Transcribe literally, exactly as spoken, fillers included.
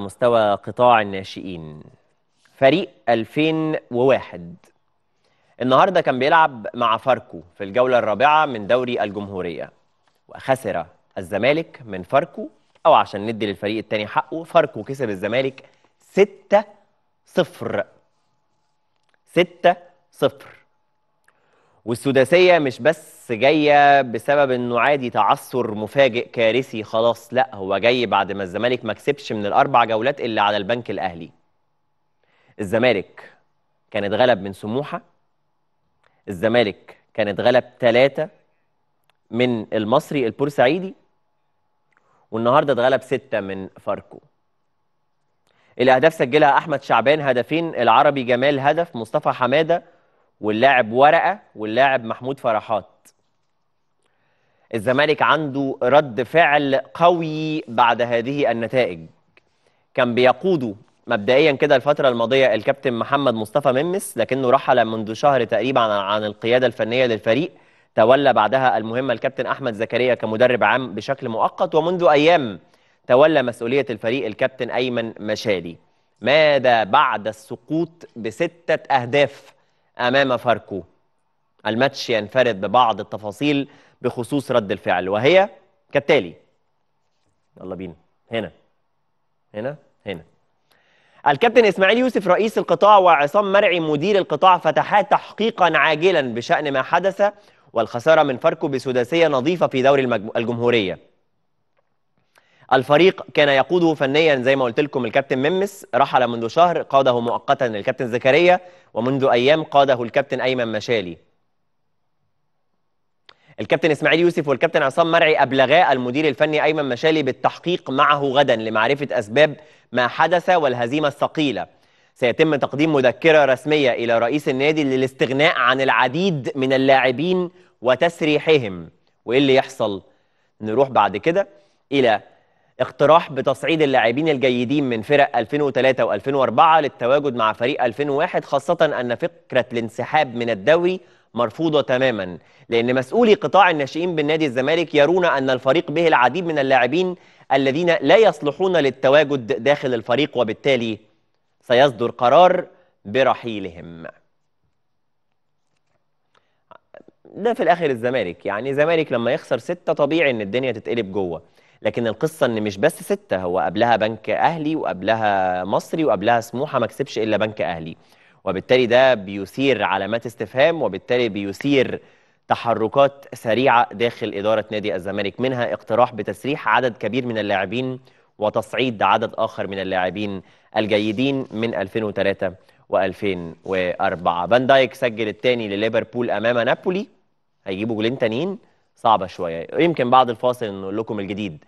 مستوى قطاع الناشئين فريق ألفين وواحد النهارده كان بيلعب مع فاركو في الجولة الرابعة من دوري الجمهورية، وخسر الزمالك من فاركو، أو عشان ندي للفريق التاني حقه، فاركو كسب الزمالك ستة صفر ستة صفر. والسداسية مش بس جاية بسبب إنه عادي تعثر مفاجئ كارثي خلاص، لأ هو جاي بعد ما الزمالك ما كسبش من الأربع جولات اللي على البنك الأهلي. الزمالك كان اتغلب من سموحة، الزمالك كان اتغلب ثلاثة من المصري البورسعيدي، والنهارده اتغلب ستة من فاركو. الأهداف سجلها أحمد شعبان هدفين، العربي جمال هدف، مصطفى حمادة واللاعب ورقة واللاعب محمود فرحات. الزمالك عنده رد فعل قوي بعد هذه النتائج، كان بيقوده مبدئيا كده الفترة الماضية الكابتن محمد مصطفى ممس، لكنه رحل منذ شهر تقريبا عن القيادة الفنية للفريق، تولى بعدها المهمة الكابتن أحمد زكريا كمدرب عام بشكل مؤقت، ومنذ أيام تولى مسؤولية الفريق الكابتن أيمن مشالي. ماذا بعد السقوط بستة أهداف أمام فاركو؟ الماتش ينفرد ببعض التفاصيل بخصوص رد الفعل، وهي كالتالي. يلا بينا هنا هنا هنا. الكابتن إسماعيل يوسف رئيس القطاع وعصام مرعي مدير القطاع فتحا تحقيقا عاجلا بشأن ما حدث والخسارة من فاركو بسداسية نظيفة في دوري الجمهورية. الفريق كان يقوده فنيا زي ما قلت لكم الكابتن ممس، رحل منذ شهر، قاده مؤقتا الكابتن زكريا، ومنذ أيام قاده الكابتن أيمن مشالي. الكابتن إسماعيل يوسف والكابتن عصام مرعي أبلغا المدير الفني أيمن مشالي بالتحقيق معه غدا لمعرفة أسباب ما حدث والهزيمة الثقيلة. سيتم تقديم مذكرة رسمية إلى رئيس النادي للاستغناء عن العديد من اللاعبين وتسريحهم. وإيه اللي يحصل؟ نروح بعد كده إلى اقتراح بتصعيد اللاعبين الجيدين من فرق ألفين وثلاثة وألفين وأربعة للتواجد مع فريق ألفين وواحد، خاصة أن فكرة الانسحاب من الدوري مرفوضة تماما، لأن مسؤولي قطاع الناشئين بالنادي الزمالك يرون أن الفريق به العديد من اللاعبين الذين لا يصلحون للتواجد داخل الفريق، وبالتالي سيصدر قرار برحيلهم. ده في الآخر الزمالك، يعني الزمالك لما يخسر ستة طبيعي أن الدنيا تتقلب جوه، لكن القصة أن مش بس ستة، هو قبلها بنك أهلي وقبلها مصري وقبلها سموحة ما كسبش إلا بنك أهلي، وبالتالي ده بيثير علامات استفهام، وبالتالي بيثير تحركات سريعة داخل إدارة نادي الزمالك، منها اقتراح بتسريح عدد كبير من اللاعبين وتصعيد عدد آخر من اللاعبين الجيدين من ألفين وثلاثة وألفين وأربعة. فان دايك سجل الثاني لليفربول أمام نابولي، هيجيبوا جولين تانيين صعبة شوية، يمكن بعد الفاصل نقول لكم الجديد.